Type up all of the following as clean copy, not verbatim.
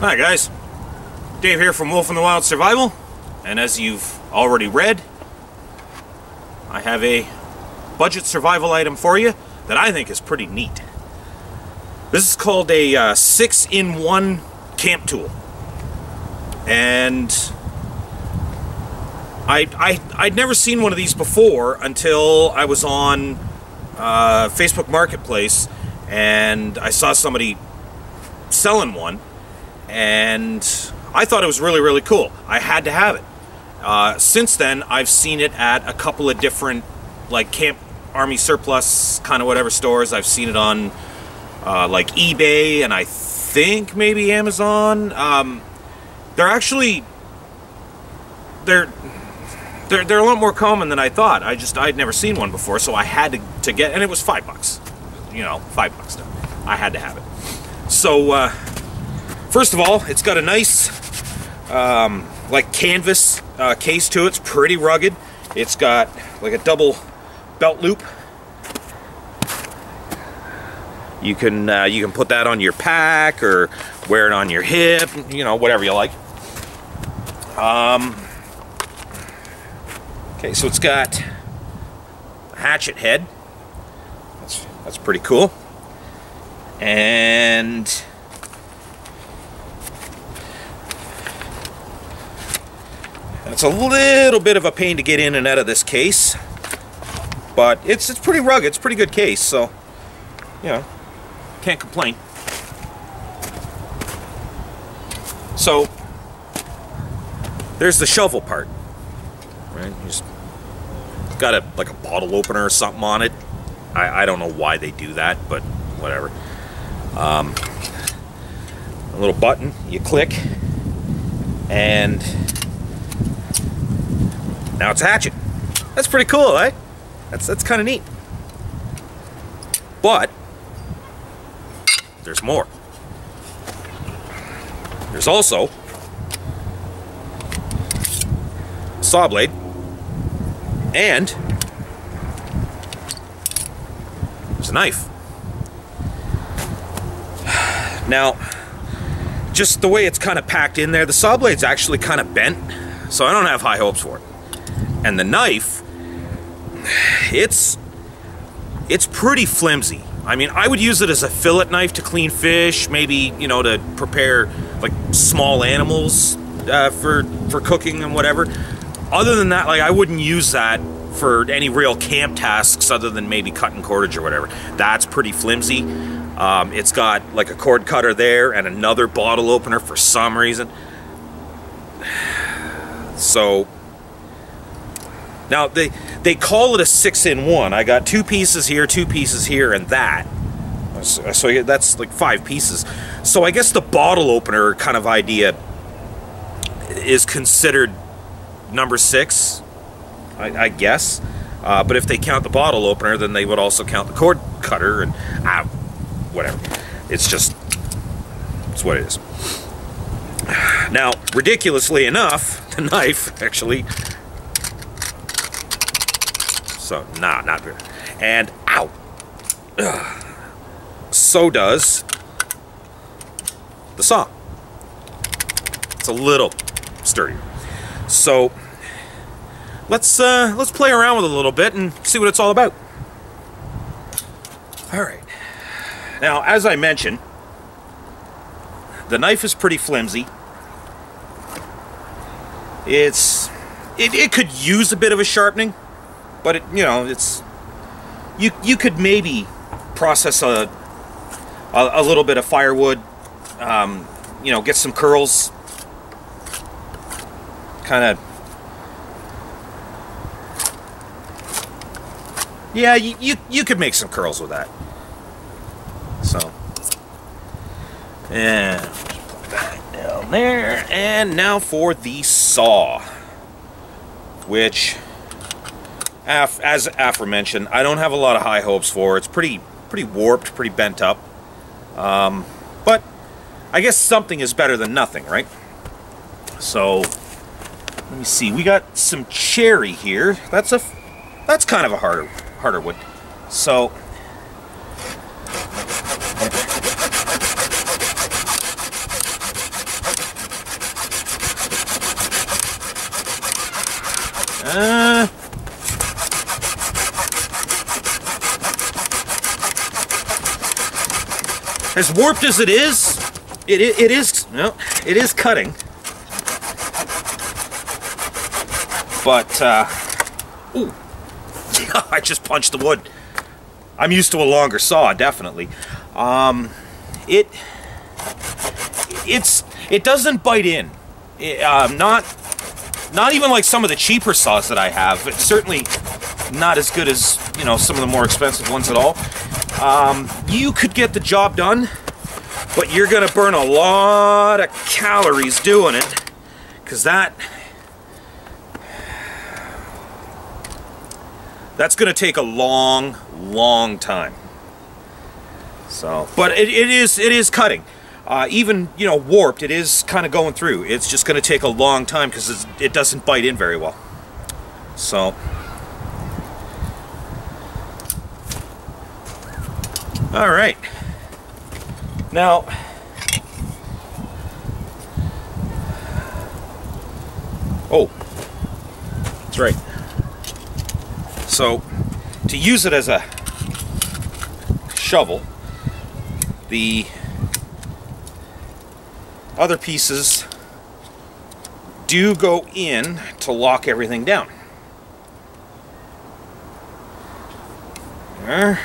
Hi guys, Dave here from Wolf in the Wild Survival, and as you've already read, I have a budget survival item for you that I think is pretty neat. This is called a 6-in-1 camp tool, and I'd never seen one of these before until I was on Facebook Marketplace and I saw somebody selling one, and I thought it was really cool. I had to have it. Since then I've seen it at a couple of different like Camp Army Surplus kind of whatever stores. I've seen it on like eBay and I think maybe Amazon. They're a lot more common than I thought. I'd never seen one before, so I had to get, and it was $5. You know, $5 now. I had to have it. So first of all, it's got a nice like canvas case to it. It's pretty rugged. It's got like a double belt loop. You can put that on your pack or wear it on your hip, you know, whatever you like. Okay, so it's got a hatchet head. That's pretty cool. And it's a little bit of a pain to get in and out of this case, but it's pretty rugged. It's a pretty good case, so you know, can't complain. So there's the shovel part. Right? It's got a like a bottle opener or something on it. I don't know why they do that, but whatever. A little button you click, and now it's a hatchet. That's pretty cool, right? That's kind of neat. But there's more. There's also a saw blade. And there's a knife. Now, just the way it's kind of packed in there, the saw blade's actually kind of bent, so I don't have high hopes for it. And the knife, it's pretty flimsy. I mean, I would use it as a fillet knife to clean fish, maybe, you know, to prepare like small animals for cooking and whatever. Other than that, like, I wouldn't use that for any real camp tasks other than maybe cutting cordage or whatever. That's pretty flimsy. It's got like a cord cutter there and another bottle opener for some reason. So now they call it a 6-in-1. I got 2 pieces here, 2 pieces here, and that. So that's like 5 pieces. So I guess the bottle opener kind of idea is considered number 6, I guess, but if they count the bottle opener, then they would also count the cord cutter and whatever. It's what it is. Now, ridiculously enough, the knife actually. So not very. And ow. Ugh. So does the saw. It's a little sturdier. So let's play around with it a little bit and see what it's all about. All right. Now, as I mentioned, the knife is pretty flimsy. It could use a bit of a sharpening, but it, you know, you could maybe process a little bit of firewood, you know, get some curls, kind of. Yeah, you could make some curls with that. So, and just put that down there. And now for the saw, which, as aforementioned, I don't have a lot of high hopes for. It's pretty warped, pretty bent up. But I guess something is better than nothing, right? So, let me see. We got some cherry here. That's kind of a harder wood. So As warped as it is, it is cutting. But, ooh, I just punched the wood. I'm used to a longer saw, definitely. It doesn't bite in. Not even like some of the cheaper saws that I have. It's certainly not as good as, you know, some of the more expensive ones at all. You could get the job done, but you're gonna burn a lot of calories doing it, because that's gonna take a long time. So, but it is cutting. Even, you know, warped, it is kind of going through. It's just going to take a long time because it doesn't bite in very well. So, all right. Now, oh, that's right. So, to use it as a shovel, the other pieces do go in to lock everything down. There.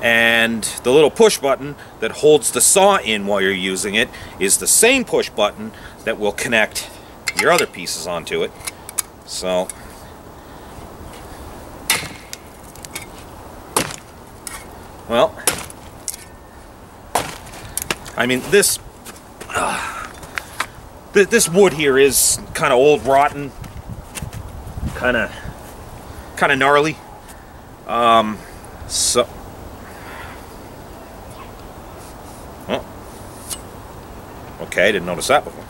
And the little push button that holds the saw in while you're using it is the same push button that will connect your other pieces onto it. So, well, I mean, this wood here is kind of old, rotten, kind of gnarly. So, oh, okay, I didn't notice that before.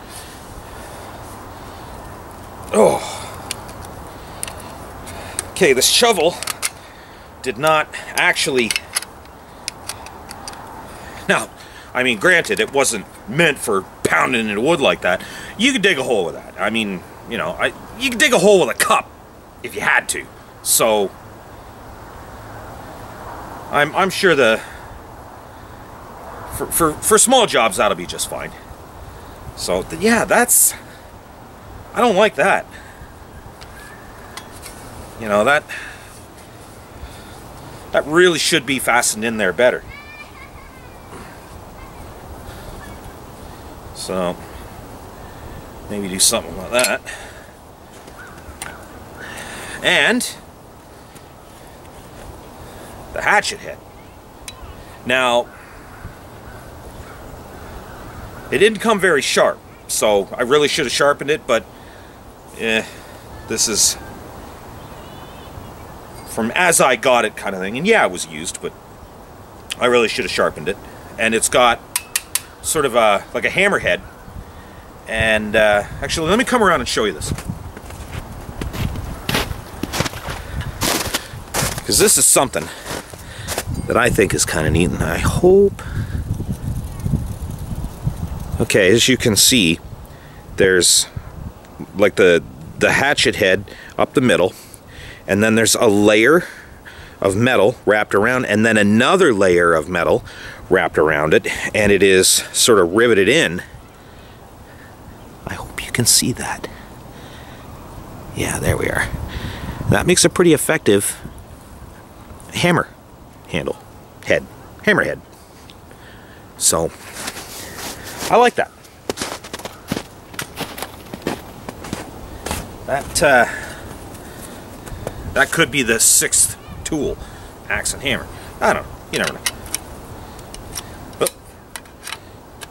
Oh, okay, this shovel did not actually. Now, I mean, granted, it wasn't meant for pounding into wood like that. You could dig a hole with that. I mean, you know, you could dig a hole with a cup if you had to. So, I'm sure for small jobs that'll be just fine. So yeah, I don't like that. You know, that really should be fastened in there better. So, maybe do something like that. And the hatchet head. Now, it didn't come very sharp, so I really should have sharpened it, but this is from as I got it kind of thing. And yeah, it was used, but I really should have sharpened it. And it's got sort of like a hammerhead, and actually, let me come around and show you this, because this is something that I think is kind of neat, and I hope. Okay, as you can see, there's like the hatchet head up the middle, and then there's a layer of metal wrapped around, and then another layer of metal wrapped around it, and it is sort of riveted in. I hope you can see that. Yeah, there we are. That makes a pretty effective hammerhead. So, I like that. That could be the sixth tool, axe and hammer. I don't know. You never know. Oh,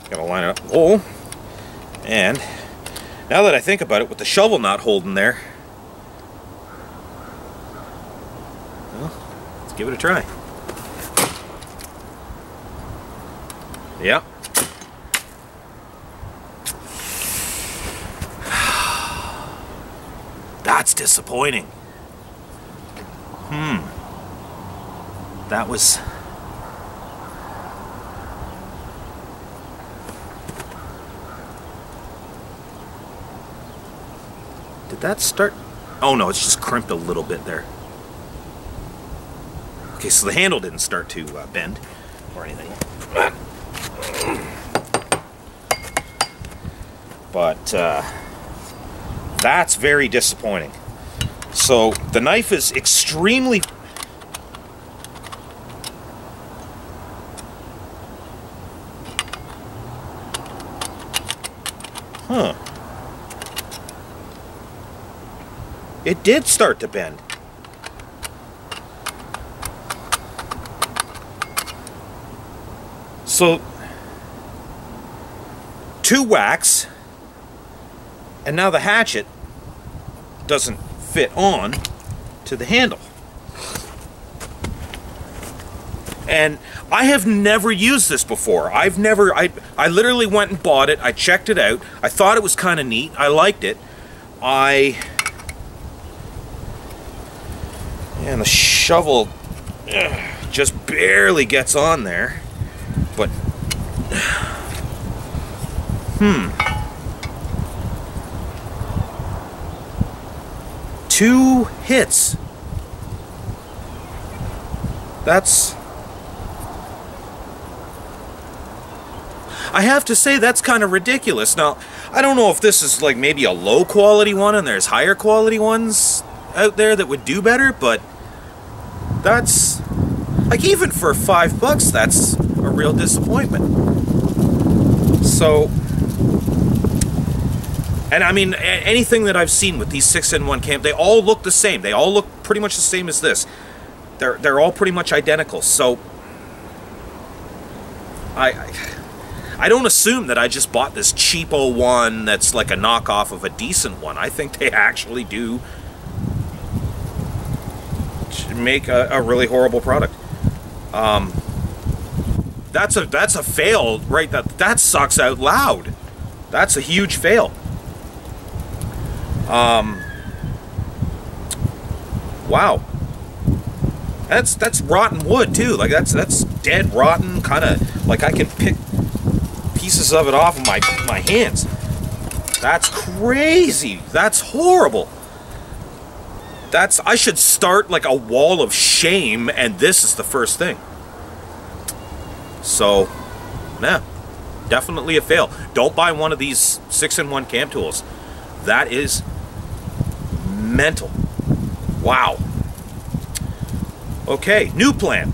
gotta line it up. Oh, and now that I think about it, with the shovel not holding there, well, let's give it a try. Yeah. That's disappointing. That was, did that start? Oh no, it's just crimped a little bit there. Okay, so the handle didn't start to bend or anything. But that's very disappointing. So the knife is extremely... Huh. It did start to bend. So, 2 whacks, and now the hatchet doesn't fit on to the handle. And I have never used this before. I've never, I literally went and bought it, I checked it out, I thought it was kind of neat, I liked it. And the shovel just barely gets on there. But, hmm. 2 hits. That's... I have to say, that's kind of ridiculous. Now, I don't know if this is like maybe a low quality one and there's higher quality ones out there that would do better, but that's... Like, even for $5, that's a real disappointment. So, and I mean, anything that I've seen with these 6-in-1 cams, they all look the same. They all look pretty much the same as this. They're all pretty much identical. So, I don't assume that I just bought this cheapo one that's like a knockoff of a decent one. I think they actually do make a really horrible product. That's a fail, right? That sucks out loud. That's a huge fail. Wow. That's rotten wood too. Like that's dead rotten, kind of like I can pick pieces of it off with my hands. That's crazy. That's horrible. I should start like a wall of shame, and this is the first thing. So, nah, definitely a fail. Don't buy one of these 6-in-1 cam tools. That is mental. Wow. Okay, new plan.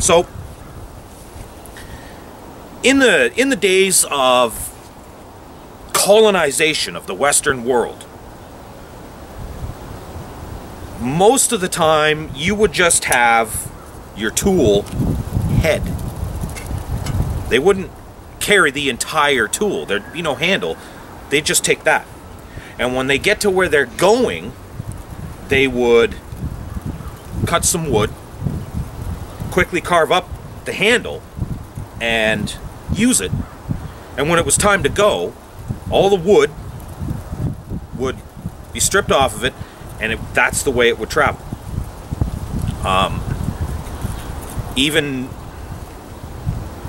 So, in the days of colonization of the Western world, most of the time, you would just have your tool head. They wouldn't carry the entire tool. There'd be no handle. They'd just take that. And when they get to where they're going, they would cut some wood, quickly carve up the handle, and use it. And when it was time to go, all the wood would be stripped off of it, and that's the way it would travel. Even,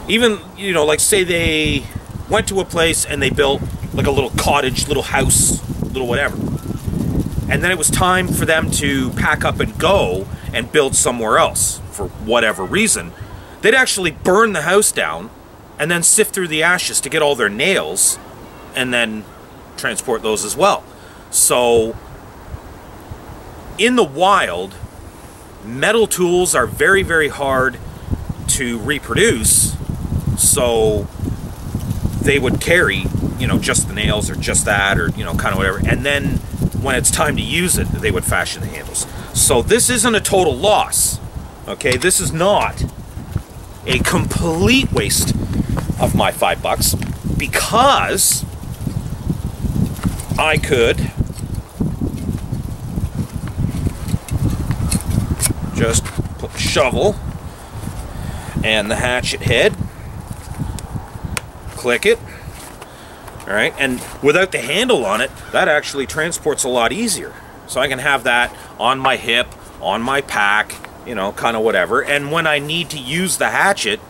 you know, like say they went to a place and they built like a little cottage, little house, little whatever. And then it was time for them to pack up and go and build somewhere else for whatever reason. They'd actually burn the house down and then sift through the ashes to get all their nails and then transport those as well. So... in the wild, metal tools are very, very hard to reproduce, so they would carry, you know, just the nails or just that or, you know, kind of whatever. And then when it's time to use it, they would fashion the handles. So this isn't a total loss, okay? This is not a complete waste of my $5 because I could... just put the shovel and the hatchet head, click it, all right, and without the handle on it, that actually transports a lot easier. So I can have that on my hip, on my pack, you know, kind of whatever. And when I need to use the hatchet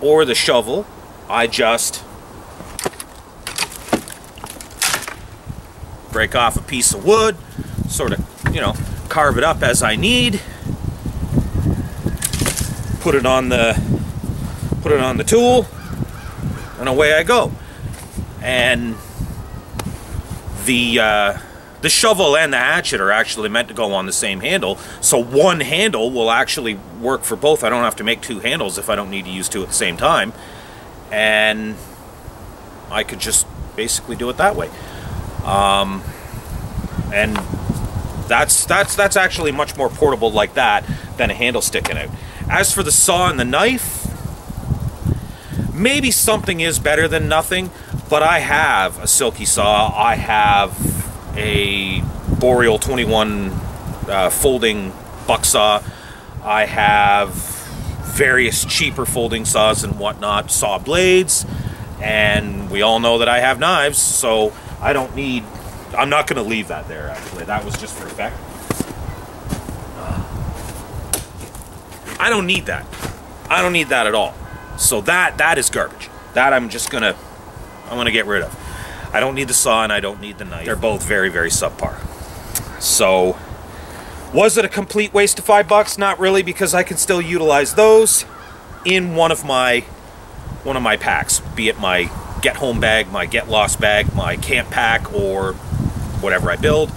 or the shovel, I just break off a piece of wood, sort of, you know, carve it up as I need, put it on the tool, and away I go. And the shovel and the hatchet are actually meant to go on the same handle, so one handle will actually work for both. I don't have to make two handles if I don't need to use two at the same time, and I could just basically do it that way. And that's actually much more portable like that than a handle sticking out. As for the saw and the knife, maybe something is better than nothing, but I have a Silky saw, I have a Boreal 21 folding buck saw, I have various cheaper folding saws and whatnot, saw blades, and we all know that I have knives, so I don't need, I'm not going to leave that there actually, that was just for effect. I don't need that. I don't need that at all. So that is garbage. That I'm just going to, I'm going to get rid of. I don't need the saw and I don't need the knife. They're both very, very subpar. So, was it a complete waste of $5? Not really, because I can still utilize those in one of my packs, be it my get home bag, my get lost bag, my camp pack, or whatever I build.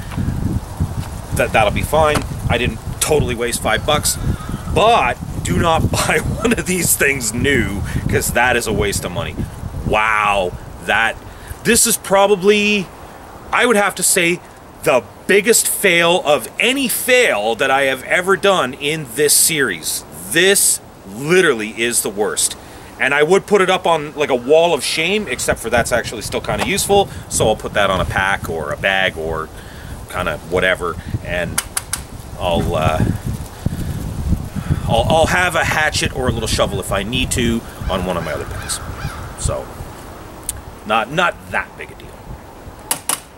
That'll be fine. I didn't totally waste $5, but do not buy one of these things new, because that is a waste of money. Wow, this is probably, I would have to say, the biggest fail of any fail that I have ever done in this series. This literally is the worst. And I would put it up on like a wall of shame, except for that's actually still kind of useful. So I'll put that on a pack or a bag or kind of whatever. And I'll have a hatchet or a little shovel if I need to on one of my other bags. So... Not that big a deal.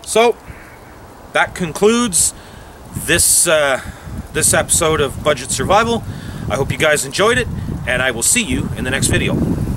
So, that concludes this episode of Budget Survival. I hope you guys enjoyed it, and I will see you in the next video.